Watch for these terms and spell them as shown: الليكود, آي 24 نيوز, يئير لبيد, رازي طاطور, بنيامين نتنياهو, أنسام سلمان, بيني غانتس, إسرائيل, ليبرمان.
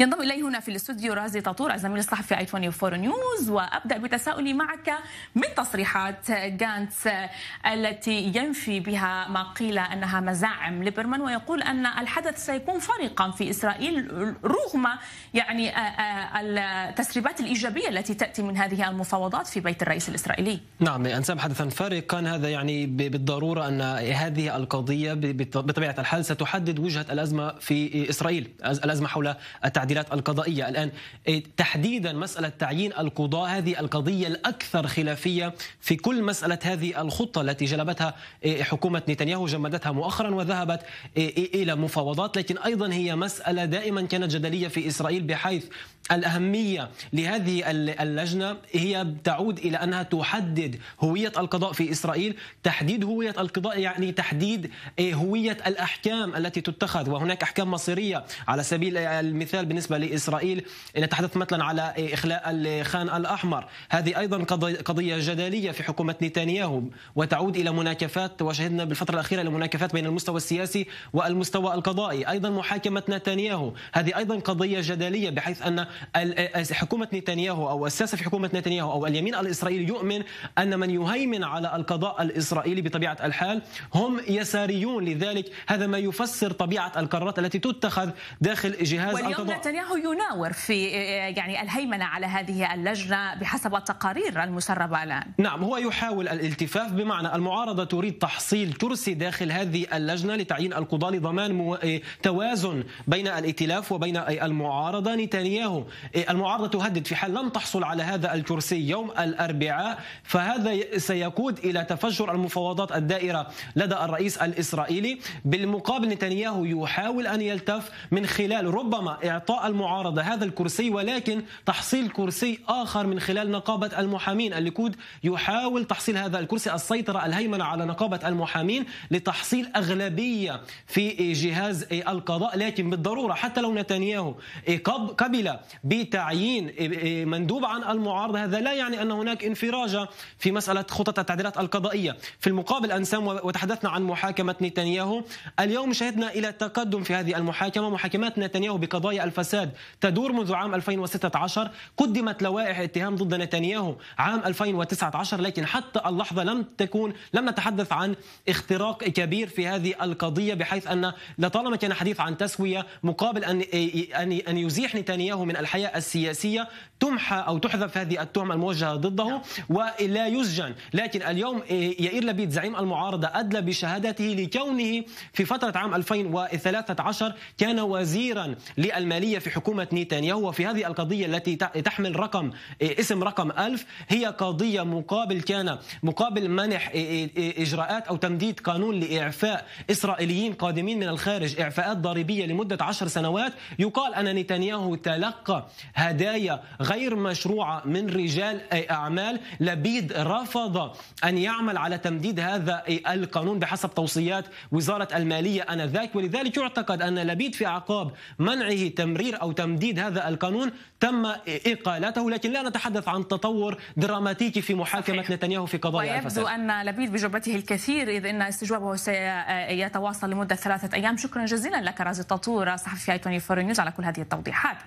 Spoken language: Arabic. ينضم إلي هنا في الاستوديو رازي طاطور الزميل الصحفي آي 24 نيوز. وأبدأ بتساؤلي معك من تصريحات غانتس التي ينفي بها ما قيل أنها مزاعم ليبرمان، ويقول أن الحدث سيكون فارقا في إسرائيل رغم يعني التسريبات الإيجابية التي تأتي من هذه المفاوضات في بيت الرئيس الإسرائيلي. نعم، أنسب حدثا فارقا. هذا يعني بالضرورة أن هذه القضية بطبيعة الحال ستحدد وجهة الأزمة في إسرائيل، الأزمة حول التعديلات القضائية. الآن تحديدا مسألة تعيين القضاء، هذه القضية الأكثر خلافية في كل مسألة هذه الخطة التي جلبتها حكومة نتنياهو، جمدتها مؤخرا وذهبت إلى مفاوضات، لكن أيضا هي مسألة دائما كانت جدلية في إسرائيل، بحيث الأهمية لهذه اللجنة هي تعود إلى أنها تحدد هوية القضاء في إسرائيل. تحديد هوية القضاء يعني تحديد هوية الأحكام التي تتخذ، وهناك أحكام مصيرية على سبيل المثال بالنسبة لإسرائيل. نتحدث مثلا على إخلاء الخان الأحمر، هذه أيضا قضية جدلية في حكومة نتنياهو، وتعود إلى مناكفات، وشهدنا بالفترة الأخيرة لمناكفات بين المستوى السياسي والمستوى القضائي. أيضا محاكمة نتنياهو، هذه أيضا قضية جدلية، بحيث أن حكومة نتنياهو أو الساسة في حكومة نتنياهو أو اليمين الإسرائيلي يؤمن أن من يهيمن على القضاء الإسرائيلي بطبيعة الحال هم يساريون، لذلك هذا ما يفسر طبيعة القرارات التي تتخذ داخل جهاز القضاء. واليوم نتنياهو يناور في يعني الهيمنة على هذه اللجنة بحسب التقارير المسربة الآن. نعم، هو يحاول الالتفاف، بمعنى المعارضة تريد تحصيل كرسي داخل هذه اللجنة لتعيين القضاء لضمان توازن بين الائتلاف وبين المعارضة. نتنياهو المعارضة تهدد في حال لم تحصل على هذا الكرسي يوم الأربعاء، فهذا سيقود إلى تفجر المفاوضات الدائرة لدى الرئيس الإسرائيلي. بالمقابل نتنياهو يحاول أن يلتف من خلال ربما إعطاء المعارضة هذا الكرسي، ولكن تحصيل كرسي آخر من خلال نقابة المحامين. الليكود يحاول تحصيل هذا الكرسي، السيطرة، الهيمنة على نقابة المحامين لتحصيل أغلبية في جهاز القضاء. لكن بالضرورة حتى لو نتنياهو قبل بتعيين مندوب عن المعارضة، هذا لا يعني أن هناك انفراجة في مسألة خطط التعديلات القضائية. في المقابل أنسام، وتحدثنا عن محاكمة نتنياهو، اليوم شهدنا إلى تقدم في هذه المحاكمة. محاكمات نتنياهو بقضايا الفساد تدور منذ عام 2016، قدمت لوائح اتهام ضد نتنياهو عام 2019، لكن حتى اللحظة لم نتحدث عن اختراق كبير في هذه القضية، بحيث أن لطالما كان حديث عن تسوية مقابل أن يزيح نتنياهو من الحياة السياسية. تمحى أو تحذف هذه التهمة الموجهة ضده ولا يسجن. لكن اليوم يئير لبيد زعيم المعارضة أدلى بشهادته لكونه في فترة عام 2013 كان وزيرا للمالية في حكومة نتنياهو. وفي هذه القضية التي تحمل اسم رقم 1000، هي قضية مقابل منح إجراءات أو تمديد قانون لإعفاء إسرائيليين قادمين من الخارج، إعفاءات ضريبية لمدة 10 سنوات. يقال أن نتنياهو تلقى هدايا غير مشروعة من رجال أعمال. لبيد رفض أن يعمل على تمديد هذا القانون بحسب توصيات وزارة المالية آنذاك، ولذلك يعتقد أن لبيد في أعقاب منعه تمرير أو تمديد هذا القانون تم إقالته. لكن لا نتحدث عن تطور دراماتيكي في محاكمة نتنياهو في قضايا الفساد. ويبدو أن لبيد بجبهته الكثير، إذ أن استجوابه سيتواصل لمدة 3 أيام. شكرا جزيلا لك رازي طاطور صحفي آي 24 نيوز على كل هذه التوضيحات.